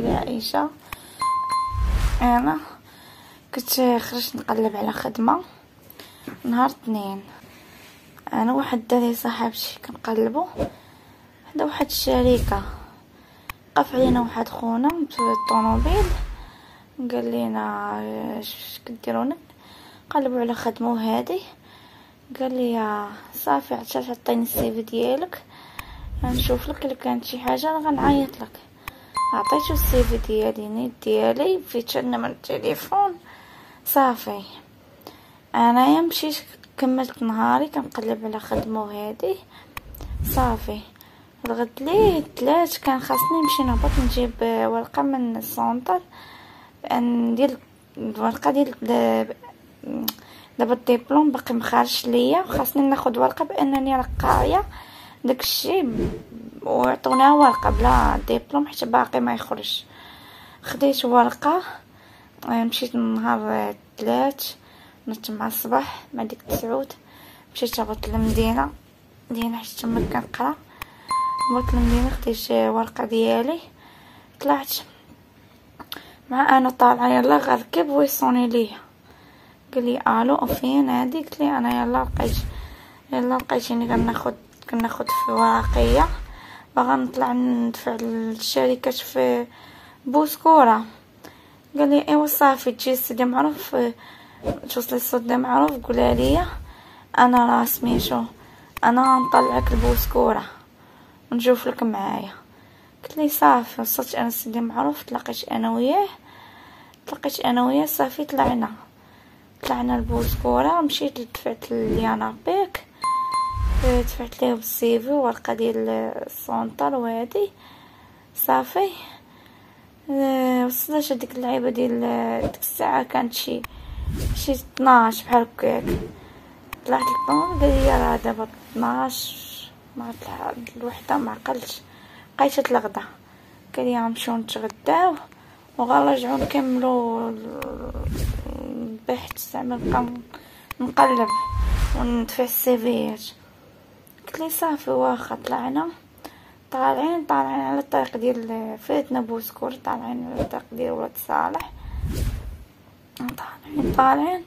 ديالي عائشة. انا كنت خرجت نقلب على خدمة نهار اثنين، انا واحد الدري صاحبتي كنقلبو حدا واحد الشركة، وقف علينا واحد خونا في الطونوبيل قال لينا اش كديروا هنا، قلبوا على خدمه هادي، قال لي صافي عطاش عطيني السيفي ديالك غنشوف لك الا كانت شي حاجه انا غنعيط لك. عطيتو السيفي ديالي نيت ديالي فيتشنا من التليفون صافي. انايا مشيت كملت نهاري كنقلب على خدمه هادي صافي. الغد ليه الثلاث كان خاصني نمشي نهبط نجيب ورقه من السونطر بان ديال الورقه ديال دابا الدبلوم باقي مخارج ليا، خاصني ناخذ ورقه بانني راه قاريه داكشي، وعطونا ورقه بلا دبلوم حتى باقي ما يخرج. خديت ورقه مشيت نهار ثلاث نط مع الصباح مع ديك تسعود، مشيت هبطت للمدينه ديالنا حيت تما كنقرا. هبطت للمدينه خديت ورقه ديالي طلعت، مع انا طالعه يلا غنركب ويصوني ليا قال لي الو فين هادي، قلت لي انا يلا لقيتيني كناخد في ورقيه باغا نطلع ندفع للشركه في بوسكورة. قال لي ايوا صافي تجي السيدي معروف، توصلي السيدي معروف قولها ليا انا راه سميتو انا غنطلعك لبوسكورة ونشوف لك معايا. قلت لي صافي. وصلت انا السيدي معروف، تلاقيت انا وياه صافي طلعنا لبوسكورة. مشيت دفعت لي انا بيك، دفعت ليه بالسيفي ورقه ديال السونطر وهادي صافي. وصلت هذيك اللعيبه ديال ديك الساعه كانت شي 12 بحال هكاك، طلعت للطون قال لي راه دابا 12 ما طلع الوحده ما عقلتش بقيت تلغدا، قال لي غنمشيو نتغداو وغنرجعو نكملو البحث زعما نبقى نقلب وندفع السيفيات. قلت لي صافي واخا. طلعنا طالعين على الطريق ديال فاتنا بوسكور، طالعين على الطريق ديال ولاد صالح، طالعين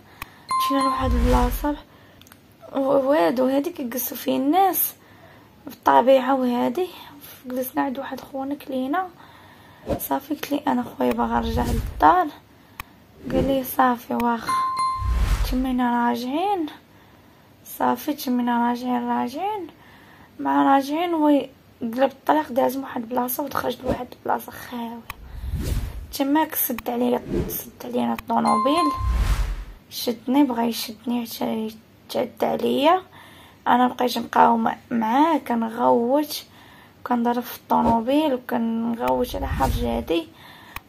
مشينا لواحد البلاصه وادو هادي كيجلسوا فيه الناس في الطبيعه وهادي، جلسنا عند واحد خونا كلينا صافي. قلت لي انا خويا باغا نرجع للدار، قال لي صافي واخا. تمينا راجعين مع راجعين وقلب الطريق داز واحد البلاصه ودخلت لواحد البلاصه خاويه، تماك سد علينا الطونوبيل، شدني بغا يشدني حتى تعدى عليا، انا بقيت مقاومه معاه كنغوت وكنضرب في الطونوبيل وكنغوت على حرج هادي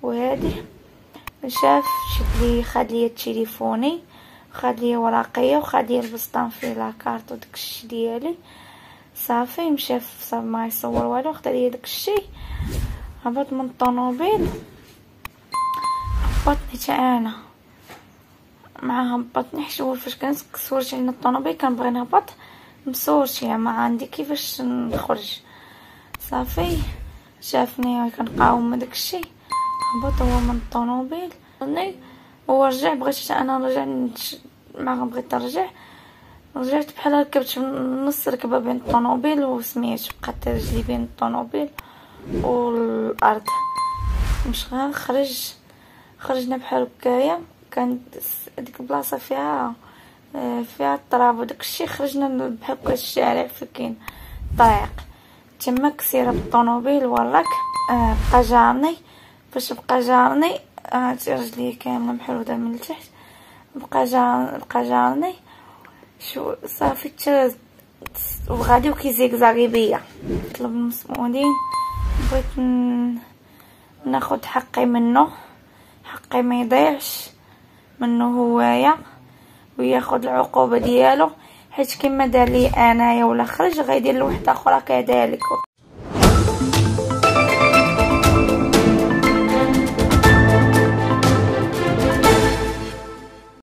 وهادي. شاف شد لي خد لي تليفوني، خد لي ورقيه وخد لي البسطان فيه لاكارت وداكشي ديالي صافي. مشى ما يصور والو، خد لي داكشي. هبط من الطونوبيل هبطني حتى انا مع هبطني حيت هو فاش كنصورت على الطونوبيل كنبغي نهبط مصورتي يعني ما عندي كيفاش نخرج صافي. شافني كنقاوم داكشي هبط هو من الطونوبيل ورجع، بغيت انا نرجع ما بغيت نرجع، رجعت بحال ركبت نص ركبه بين الطونوبيل وسميت بقات رجلي بين الطونوبيل والارض. مش خرجنا بحال هكايا، كان ديك البلاصه فيها التراب وداكشي، خرجنا بحال هكا الشارع فين كاين الطريق تما كسيره بالطونوبيل وراك. بقى جارني فاش بقى جارني هاتي رجلي كامله محروده من التحت، بقى جارني شو صافي تشرز وغادي وكيزيكزاغي بيا. طلب المسؤولين بغيت ناخد حقي ما يضيعش منه هوايا وياخد العقوبه ديالو، حيت كما دار لي انايا ولا خرج غيدير لواحد اخرى كذلك.